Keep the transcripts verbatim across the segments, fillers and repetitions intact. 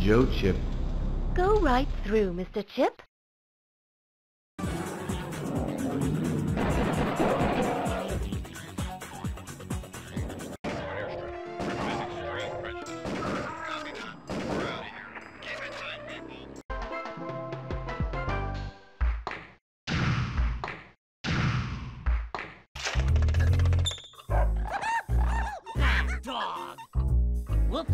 Joe Chip. Go right through, Mister Chip. Dog. Whoops.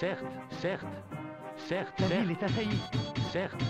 Certes, certes, certes, certes. La ville est assaillie. Certes.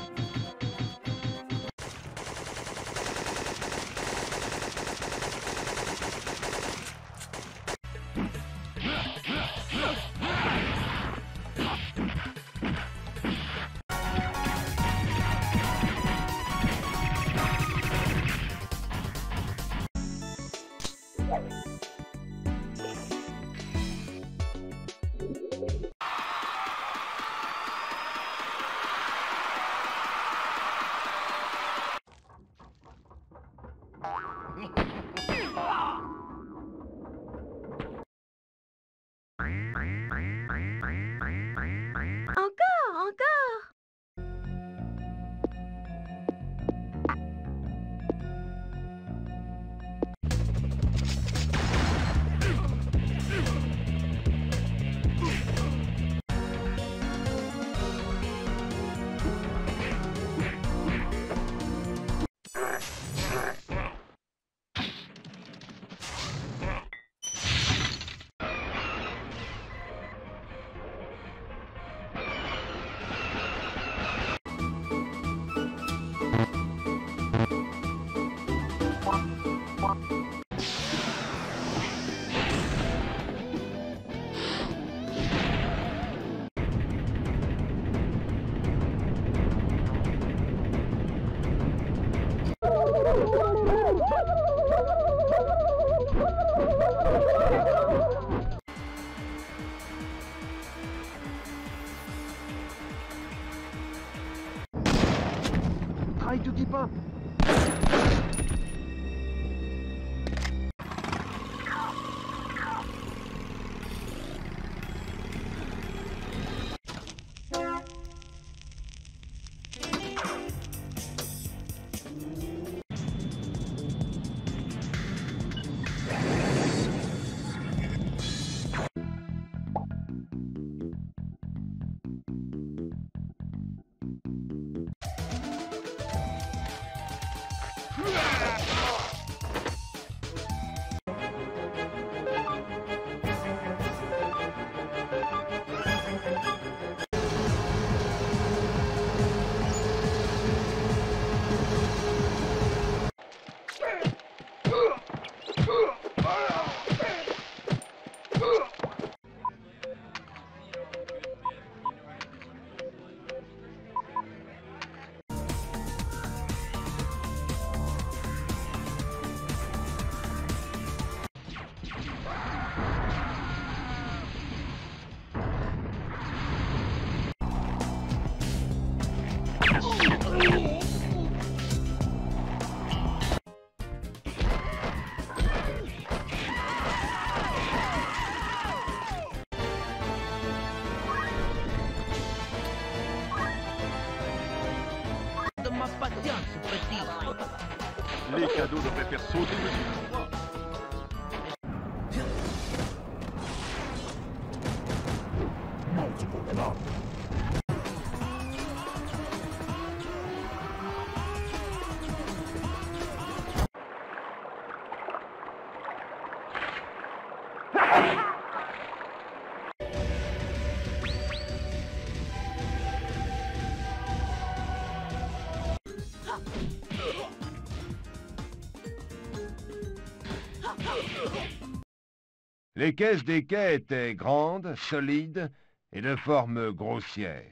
Try to keep up. ne m'appartient, ce petit. Les cadeaux de mes persos de moi. Les caisses des quais étaient grandes, solides et de forme grossière.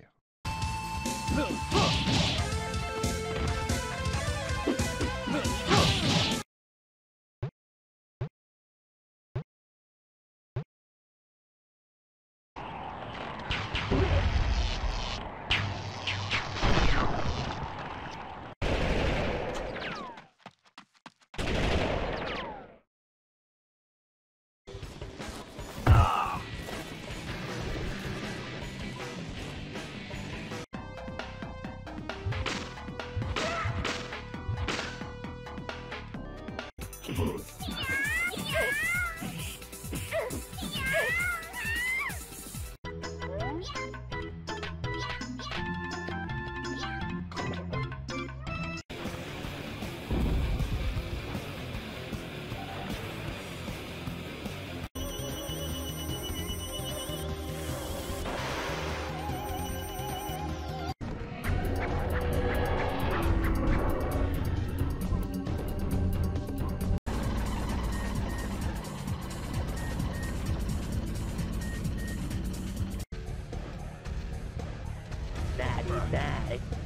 That.